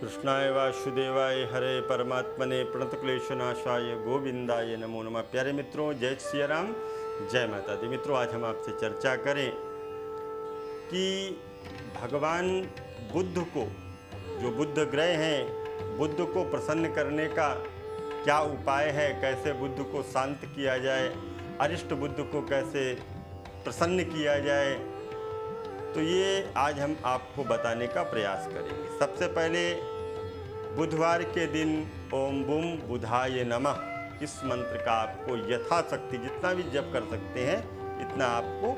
कृष्णाय वासुदेवाय हरे परमात्मने प्रणतक्लेशनाशाय गोविंदाय नमो नमः। प्यारे मित्रों, जय सिया राम, जय माता दी। मित्रों, आज हम आपसे चर्चा करें कि भगवान बुद्ध को, जो बुद्ध ग्रह हैं, बुद्ध को प्रसन्न करने का क्या उपाय है, कैसे बुद्ध को शांत किया जाए, अरिष्ट बुद्ध को कैसे प्रसन्न किया जाए, तो ये आज हम आपको बताने का प्रयास करेंगे। सबसे पहले बुधवार के दिन ओम बुम बुधाय नमः, इस मंत्र का आपको यथाशक्ति जितना भी जप कर सकते हैं इतना आपको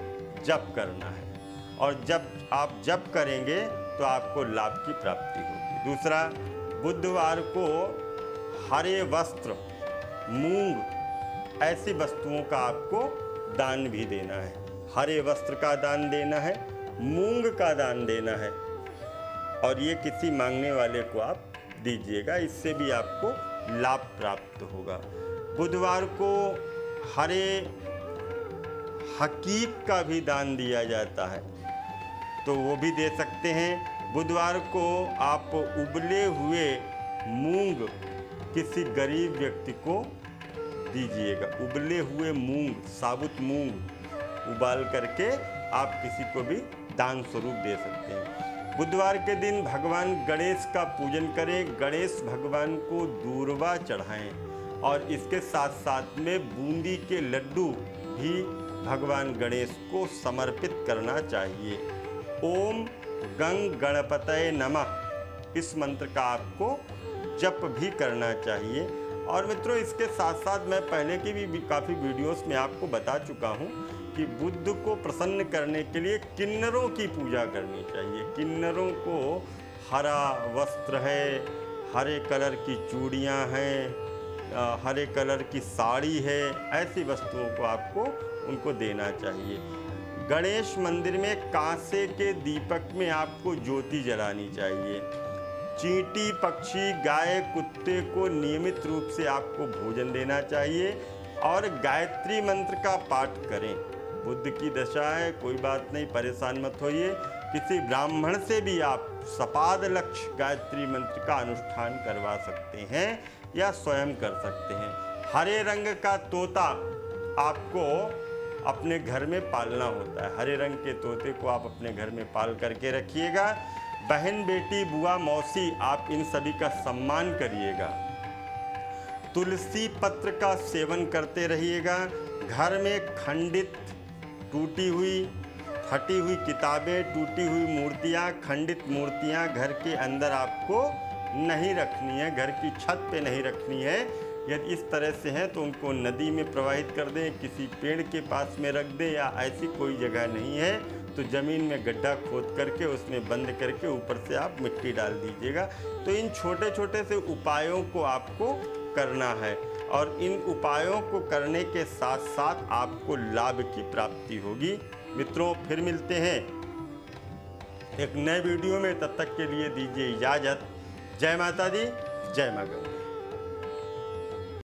जप करना है, और जब आप जप करेंगे तो आपको लाभ की प्राप्ति होगी। दूसरा, बुधवार को हरे वस्त्र, मूंग, ऐसी वस्तुओं का आपको दान भी देना है। हरे वस्त्र का दान देना है, मूंग का दान देना है, और ये किसी मांगने वाले को आप दीजिएगा, इससे भी आपको लाभ प्राप्त होगा। बुधवार को हरे हकीक का भी दान दिया जाता है, तो वो भी दे सकते हैं। बुधवार को आप उबले हुए मूंग किसी गरीब व्यक्ति को दीजिएगा। उबले हुए मूंग, साबुत मूंग उबाल करके आप किसी को भी दान स्वरूप दे सकते हैं। बुधवार के दिन भगवान गणेश का पूजन करें, गणेश भगवान को दूर्वा चढ़ाएं, और इसके साथ साथ में बूंदी के लड्डू भी भगवान गणेश को समर्पित करना चाहिए। ओम गंग गणपतये नमः, इस मंत्र का आपको जप भी करना चाहिए। और मित्रों, इसके साथ साथ मैं पहले की भी काफ़ी वीडियोस में आपको बता चुका हूँ कि बुद्ध को प्रसन्न करने के लिए किन्नरों की पूजा करनी चाहिए। किन्नरों को हरा वस्त्र है, हरे कलर की चूड़ियाँ हैं, हरे कलर की साड़ी है, ऐसी वस्तुओं को आपको उनको देना चाहिए। गणेश मंदिर में कांसे के दीपक में आपको ज्योति जलानी चाहिए। चींटी, पक्षी, गाय, कुत्ते को नियमित रूप से आपको भोजन देना चाहिए, और गायत्री मंत्र का पाठ करें। बुद्ध की दशा है, कोई बात नहीं, परेशान मत होइए। किसी ब्राह्मण से भी आप सपाद लक्ष्य गायत्री मंत्र का अनुष्ठान करवा सकते हैं या स्वयं कर सकते हैं। हरे रंग का तोता आपको अपने घर में पालना होता है। हरे रंग के तोते को आप अपने घर में पाल करके रखिएगा। बहन, बेटी, बुआ, मौसी, आप इन सभी का सम्मान करिएगा। तुलसी पत्र का सेवन करते रहिएगा। घर में खंडित, टूटी हुई, फटी हुई किताबें, टूटी हुई मूर्तियां, खंडित मूर्तियां घर के अंदर आपको नहीं रखनी है, घर की छत पे नहीं रखनी है। यदि इस तरह से हैं तो उनको नदी में प्रवाहित कर दें, किसी पेड़ के पास में रख दें, या ऐसी कोई जगह नहीं है तो ज़मीन में गड्ढा खोद करके उसमें बंद करके ऊपर से आप मिट्टी डाल दीजिएगा। तो इन छोटे छोटे से उपायों को आपको करना है, और इन उपायों को करने के साथ साथ आपको लाभ की प्राप्ति होगी। मित्रों, फिर मिलते हैं एक नए वीडियो में, तब तक के लिए दीजिए इजाज़त। जय माता दी, जय मां गंगा।